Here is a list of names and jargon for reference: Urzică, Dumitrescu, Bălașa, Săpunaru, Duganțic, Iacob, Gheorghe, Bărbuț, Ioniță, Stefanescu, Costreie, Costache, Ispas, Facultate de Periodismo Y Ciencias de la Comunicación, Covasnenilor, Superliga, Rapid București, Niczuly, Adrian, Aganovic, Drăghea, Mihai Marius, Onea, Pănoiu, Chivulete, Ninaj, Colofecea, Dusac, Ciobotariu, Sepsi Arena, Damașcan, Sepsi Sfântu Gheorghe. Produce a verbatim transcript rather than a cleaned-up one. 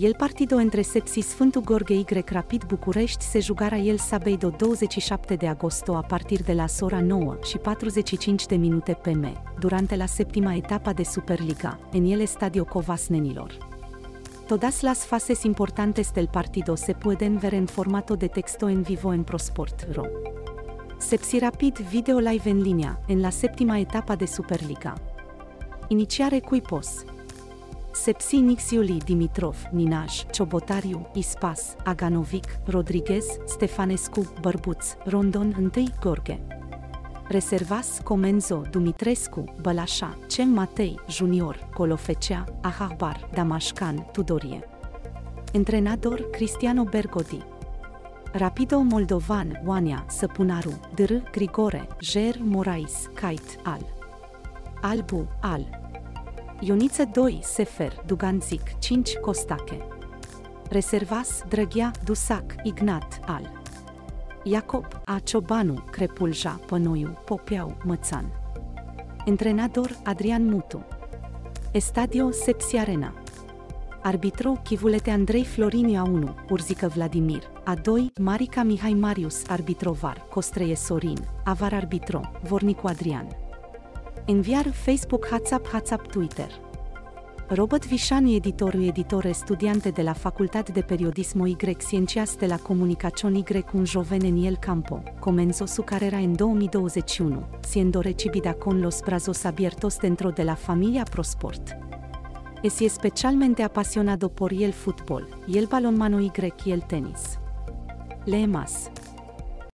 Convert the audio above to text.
El partido între Sepsi Sfântu Gheorghe y Rapid București se jugará el sábado veintisiete de agosto a partir de las ora nueve y cuarenta y cinco de minute P M, durante la séptima etapa de Superliga, en el estadio Covasnenilor. Todas las fases importantes del partido se pueden ver en formato de texto en vivo en ProSport punto ro. Sepsi Rapid video live en línea, en la séptima etapa de Superliga. Iniciare cuipos. Sepsi Niczuly, Dimitrov, Ninaj, Ciobotariu, Ispas, Aganovic, Rodriguez, Stefanescu, Bărbuț, Rondon unu, Gheorghe. Reservas Comenzo, Dumitrescu, Bălașa, Cem Matei, Junior, Colofecea, Achahbar, Damașcan, Tudorie. Entrenador Cristiano Bergodi. Rapido Moldovan, Onea, Săpunaru, Dr. Grigore, Jer, Morais, Kait, Al. Albu, Al. Ioniță doi, Sefer, Duganțic, cinci, Costache. Reservas Drăghea, Dusac, Ignat, Al. Iacob, A. Ciobanu, Crepulja, Pănoiu, Popiau, Mățan. Entrenador Adrian Mutu. Estadio Sepsi Arena. Arbitru Chivulete Andrei Florini A unu, Urzică Vladimir, A doi, Marica Mihai Marius, Arbitrovar, Costreie Sorin, Avar Arbitro, Vornicu Adrian. Enviar Facebook, WhatsApp, WhatsApp, Twitter. Robert Vișani, editor, editore studiante de la Facultate de Periodismo y Ciencias de la Comunicación y un joven en el campo, comenzó su carrera en dos mil veintiuno, siendo recibida con los brazos abiertos dentro de la familia ProSport. Es especialmente apasionado por el fútbol, el balonmano y el tenis. Lee más.